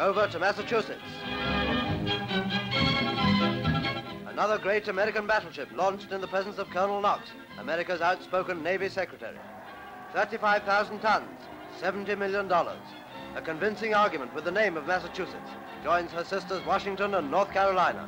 over to Massachusetts. Another great American battleship launched in the presence of Colonel Knox, America's outspoken Navy Secretary. 35,000 tons, $70 million. A convincing argument with the name of Massachusetts joins her sisters Washington and North Carolina.